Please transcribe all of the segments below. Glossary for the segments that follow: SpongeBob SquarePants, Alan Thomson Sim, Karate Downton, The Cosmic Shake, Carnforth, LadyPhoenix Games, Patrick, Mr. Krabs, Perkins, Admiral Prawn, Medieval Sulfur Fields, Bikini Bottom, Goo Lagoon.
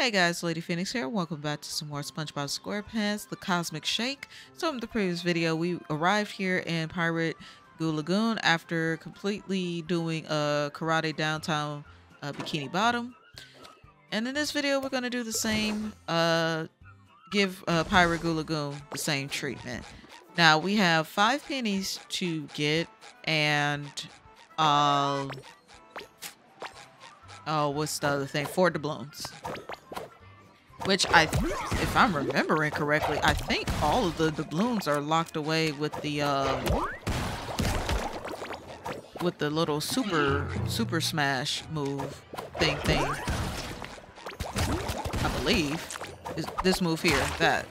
Hey guys, Lady Phoenix here. Welcome back to some more SpongeBob SquarePants, The Cosmic Shake. So in the previous video, we arrived here in Pirate Goo Lagoon after completely doing a karate downtown Bikini Bottom. And in this video, we're going to do the same, give Pirate Goo Lagoon the same treatment. Now, we have 5 pennies to get and, oh, what's the other thing? 4 doubloons. Which if I'm remembering correctly, I think all of the doubloons are locked away with the little super smash move thing. I believe is this move here, that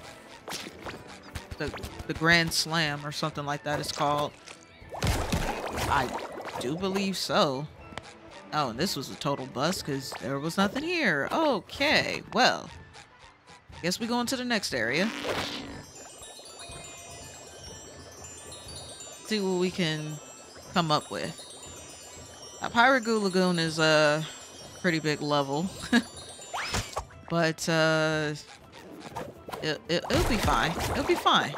the grand slam or something like that is called. I do believe so. Oh, and this was a total bust because there was nothing here. Okay, well. Guess we go into the next area. See what we can come up with. Now, Pirate Goo Lagoon is a pretty big level, but it'll be fine. It'll be fine.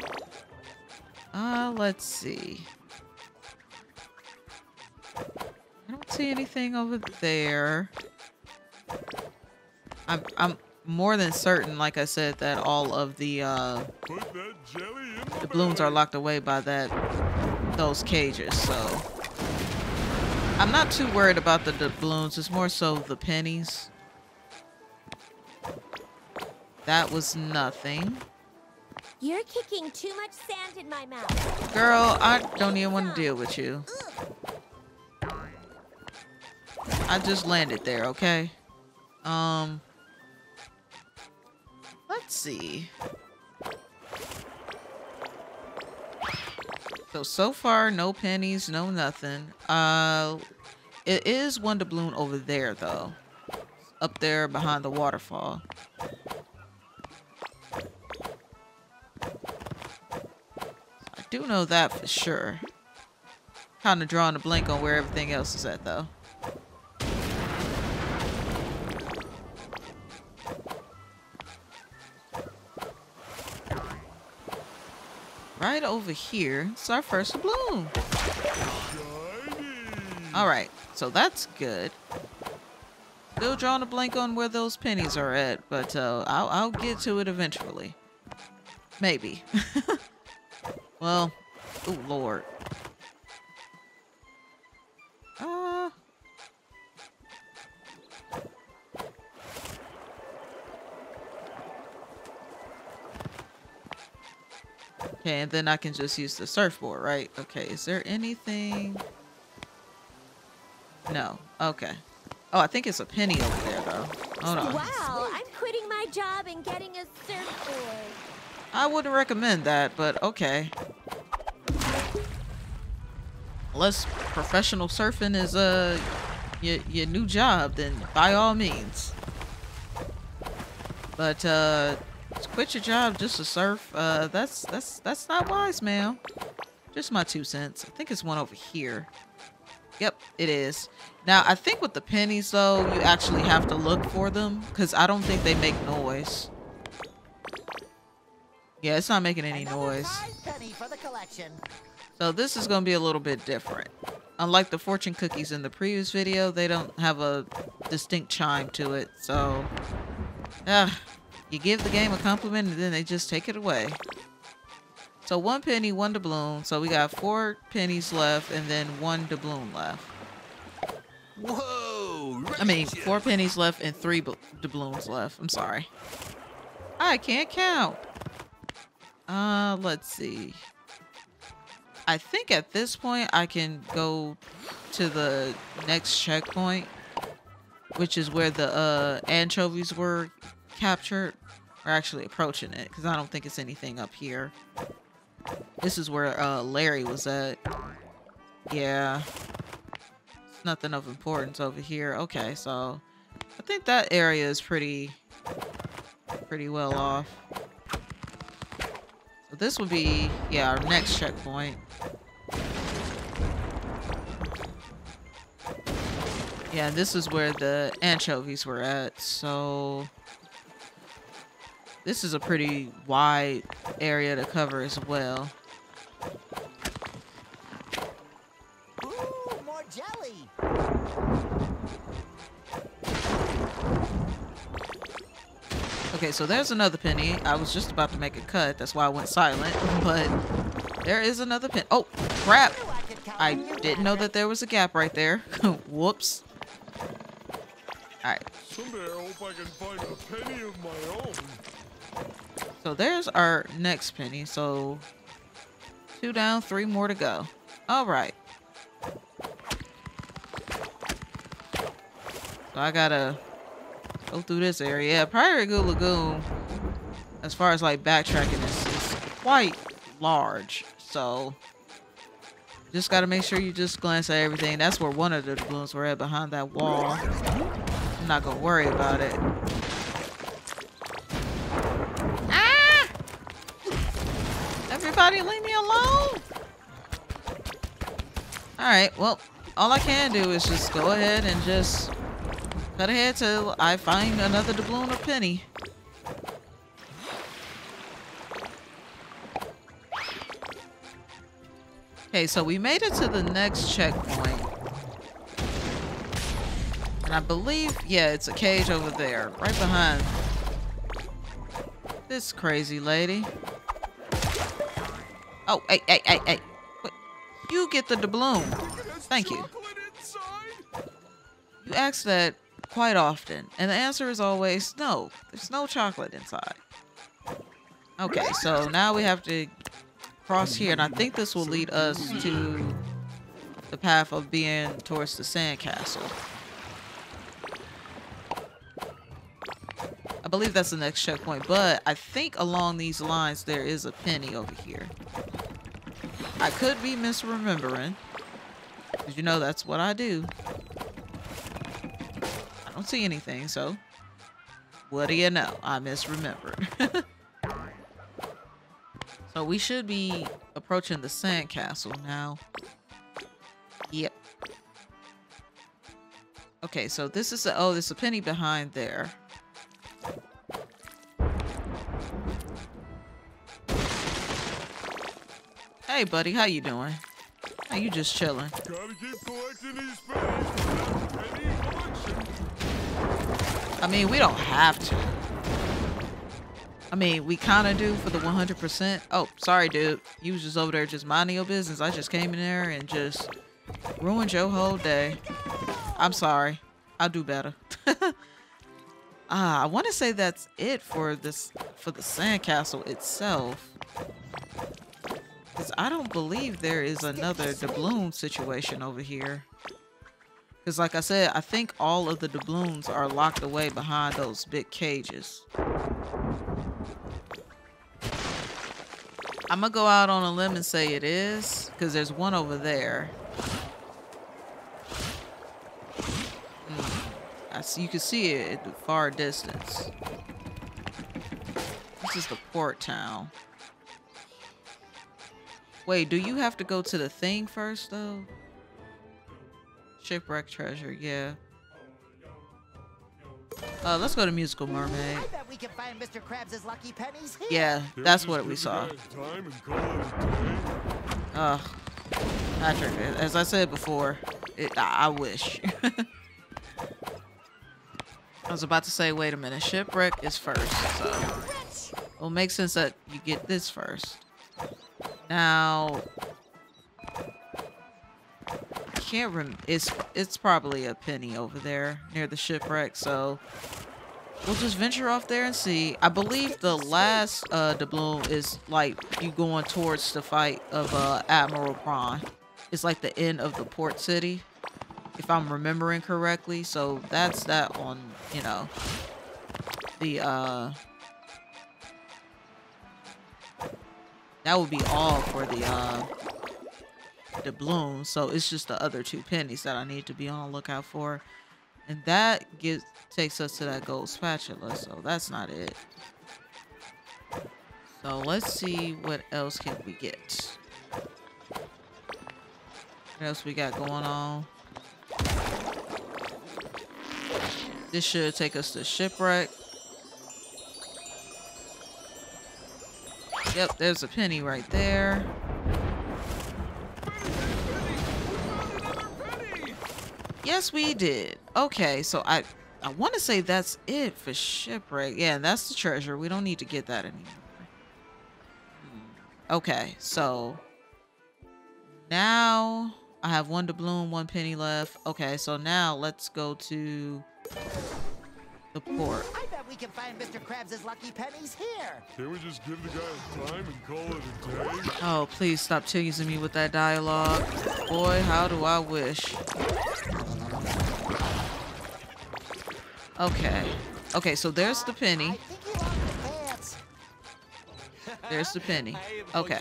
Let's see. I don't see anything over there. I'm more than certain, like I said, that all of the balloons are locked away by those cages, so I'm not too worried about the doubloons. It's more so the pennies. That was nothing. You're kicking too much sand in my mouth. Girl, I don't even want to deal with you. I just landed there, okay? Let's see. So far, no pennies, no nothing. It is one doubloon over there, though. Up there behind the waterfall. I do know that for sure. Kind of drawing a blank on where everything else is at, though. Right over here, it's our first balloon. All right, so that's good. Still drawing a blank on where those pennies are at, but I'll get to it eventually. Maybe. Well, oh Lord. Okay, and then I can just use the surfboard, right? Okay, is there anything? No. Okay. Oh, I think it's a penny over there, though. Hold on. Wow, I'm quitting my job and getting a surfboard. I wouldn't recommend that, but okay. Unless professional surfing is your new job, then by all means. But quit your job just to surf. That's not wise, ma'am. Just my 2 cents. I think it's one over here. Yep, it is. Now, I think with the pennies, though, you actually have to look for them because I don't think they make noise. Yeah, it's not making any noise. So this is going to be a little bit different. Unlike the fortune cookies in the previous video, they don't have a distinct chime to it. So, you give the game a compliment and then they just take it away. So 1 penny, 1 doubloon. So we got 4 pennies left and then 1 doubloon left. Whoa! I mean, 4 pennies left and 3 doubloons left. I'm sorry. I can't count. Let's see. I think at this point I can go to the next checkpoint, which is where the anchovies were captured. We're actually approaching it because I don't think it's anything up here. This is where Larry was at. Yeah, it's nothing of importance over here. Okay, so I think that area is pretty well off. So this will be, yeah, our next checkpoint. Yeah, this is where the anchovies were at. So This is a pretty wide area to cover as well. Ooh, more jelly. Okay, so there's another penny. I was just about to make a cut. That's why I went silent. But there is another penny. Oh, crap. I didn't know that there was a gap right there. Whoops. Alright. Someday I hope I can find a penny of my own. So there's our next penny. So 2 down, 3 more to go. Alright. So I gotta go through this area. Yeah, prior to Goo Lagoon, as far as like backtracking, is quite large. So just gotta make sure you just glance at everything. That's where one of the balloons were at, behind that wall. I'm not gonna worry about it. Ah! Everybody leave me alone! Alright, well, all I can do is just go ahead and just cut ahead till I find another doubloon or penny. Okay, so we made it to the next checkpoint. And I believe, yeah, it's a cage over there, right behind this crazy lady. Oh, hey, hey, hey, hey. Wait, you get the doubloon. Thank you. You asked that quite often, and the answer is always no. There's no chocolate inside. Okay, so now we have to cross here, and I think this will lead us to the path of being towards the sandcastle. I believe that's the next checkpoint, but I think along these lines there is a penny over here. I could be misremembering, because you know that's what I do. Don't see anything, so what do you know? I misremembered. So we should be approaching the sandcastle now. Yep. Okay, so this is a, oh, there's a penny behind there. Hey, buddy, how you doing? How you just chilling? Gotta keep collecting these pennies. I mean, we don't have to. I mean, we kind of do for the 100%. Oh, sorry, dude. You was just over there just minding your business. I just came in there and just ruined your whole day. I'm sorry. I'll do better. I want to say that's it for this, for the sandcastle itself. Because I don't believe there is another doubloon situation over here. Because like I said, I think all of the doubloons are locked away behind those big cages. I'm going to go out on a limb and say it is, because there's one over there. I see, you can see it at the far distance. This is the port town. Wait, do you have to go to the thing first, though? Shipwreck treasure, yeah. Let's go to Musical Mermaid. I bet we can find Mr. Krabs's lucky pennies here. Yeah, that's what we saw. Ugh, Patrick, as I said before, I wish. I was about to say, wait a minute, Shipwreck is first, so it'll make sense that you get this first. Now, can't remember. It's probably a penny over there near the shipwreck, so we'll just venture off there and see. I believe the last doubloon is like you going towards the fight of Admiral Prawn. It's like the end of the port city, if I'm remembering correctly. So that's that on, you know, the that would be all for the doubloon, so it's just the other 2 pennies that I need to be on the lookout for, and that takes us to that gold spatula, so that's not it. So let's see what else can we get. What else we got going on? This should take us to shipwreck. Yep, there's a penny right there. Yes, we did. Okay, so I want to say that's it for shipwreck. Yeah, that's the treasure. We don't need to get that anymore. Okay, so now I have one doubloon, one penny left. Okay, so now let's go to the port. I bet we can find Mr. Krabs' lucky pennies here. Can we just give the guy a dime and call it a day? Oh, please stop teasing me with that dialogue. Boy, how do I wish. Okay. Okay, so there's the penny. There's the penny. Okay.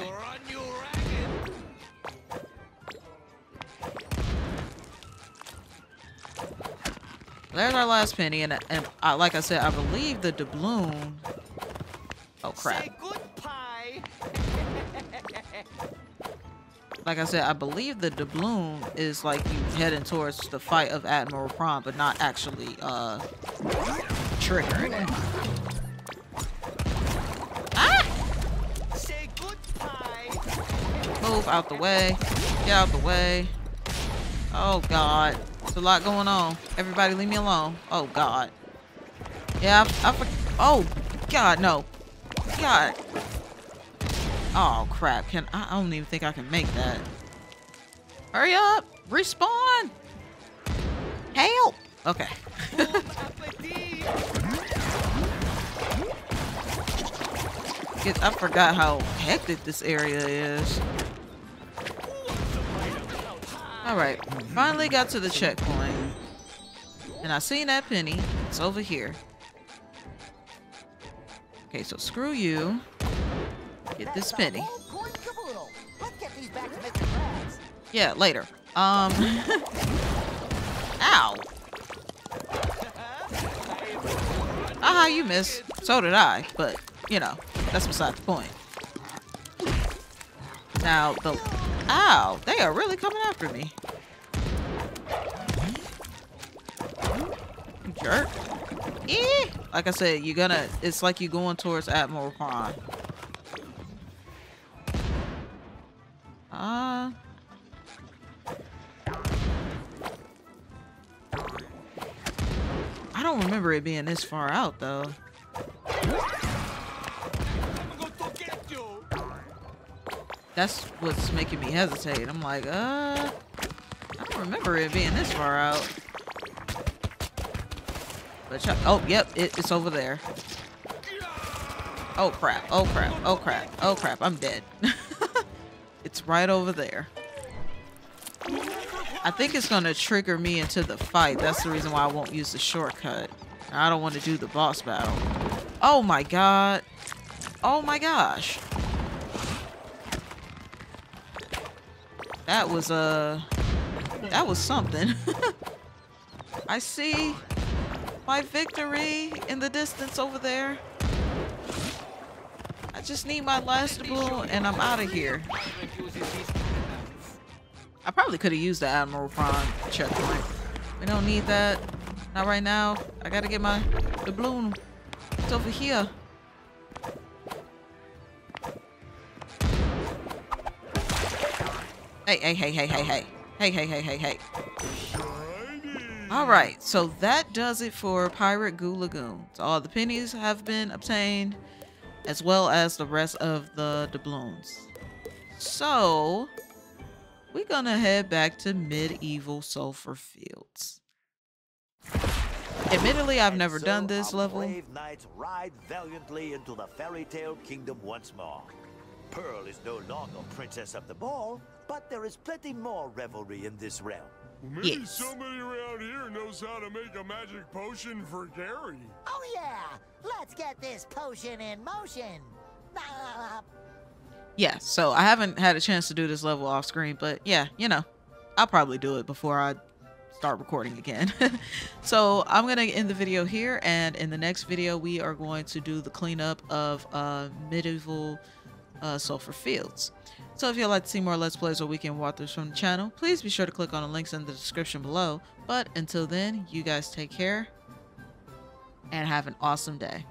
There's our last penny, and like I said, I believe the doubloon. Oh crap! Like I said, I believe the doubloon is like you heading towards the fight of Admiral Prawn, but not actually triggering it. Ah! Say goodbye. Move out the way. Get out the way. Oh God. There's a lot going on. Everybody leave me alone. Oh God. Yeah, I oh God, no. God. Oh crap. I don't even think I can make that. Hurry up! Respawn! Help! Okay. I forgot how hectic this area is. Alright, finally got to the checkpoint. And I seen that penny. It's over here. Okay, so screw you. Get this penny. Yeah, later. Ow! Aha, you missed. So did I, but, you know, that's beside the point. Now, the... Ow, they are really coming after me. You jerk. Eh. Like I said, it's like you're going towards Admiral Prawn. I don't remember it being this far out though. That's what's making me hesitate. I'm like, I don't remember it being this far out. But oh, yep, it's over there. Oh crap! Oh crap! Oh crap! Oh crap! I'm dead. It's right over there. I think it's gonna trigger me into the fight. That's the reason why I won't use the shortcut. I don't want to do the boss battle. Oh my God! Oh my gosh! That was something. I see my victory in the distance over there. I just need my last doubloon and I'm out of here. I probably could have used the Admiral Prawn checkpoint. We don't need that. Not right now. I gotta get my doubloon. It's over here. Hey, hey, hey, hey, hey, hey. Hey, hey, hey, hey, hey. Alright, so that does it for Pirate Goo Lagoon. So all the pennies have been obtained, as well as the rest of the doubloons. So, we're gonna head back to Medieval Sulfur Fields. Admittedly, I've never done this level. Brave knights ride valiantly into the fairy tale kingdom once more. Pearl is no longer princess of the ball, but there is plenty more revelry in this realm. Maybe somebody around here knows how to make a magic potion for Gary. Oh yeah, let's get this potion in motion. Yeah, so I haven't had a chance to do this level off screen, but yeah, you know, I'll probably do it before I start recording again. So I'm gonna end the video here, and in the next video we are going to do the cleanup of medieval Sulfur Fields. So if you'd like to see more Let's Plays or weekend walkthroughs from the channel, please be sure to click on the links in the description below. But until then, you guys take care and have an awesome day.